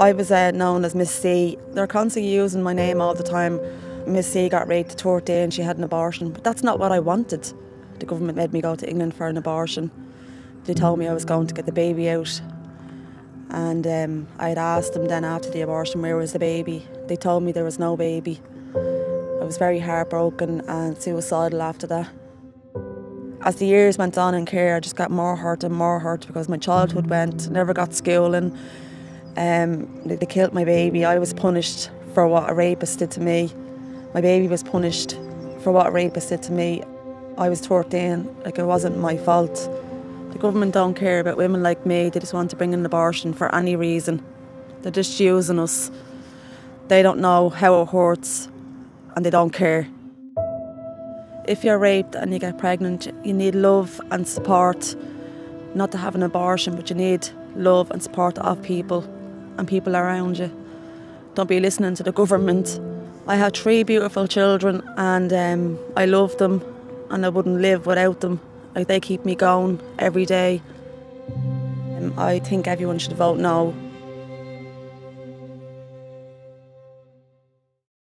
I was known as Miss C. They're constantly using my name all the time. Miss C got raped at 13, she had an abortion, but that's not what I wanted. The government made me go to England for an abortion. They told me I was going to get the baby out. And I had asked them then after the abortion, where was the baby? They told me there was no baby. I was very heartbroken and suicidal after that. As the years went on in care, I just got more hurt because my childhood went, never got schooling. They killed my baby. I was punished for what a rapist did to me. My baby was punished for what a rapist did to me. I was 13, like it wasn't my fault. The government don't care about women like me. They just want to bring in an abortion for any reason. They're just using us. They don't know how it hurts and they don't care. If you're raped and you get pregnant, you need love and support. Not to have an abortion, but you need love and support of people and people around you. Don't be listening to the government. I had 3 beautiful children and I love them and I wouldn't live without them. Like, they keep me going every day. I think everyone should vote no.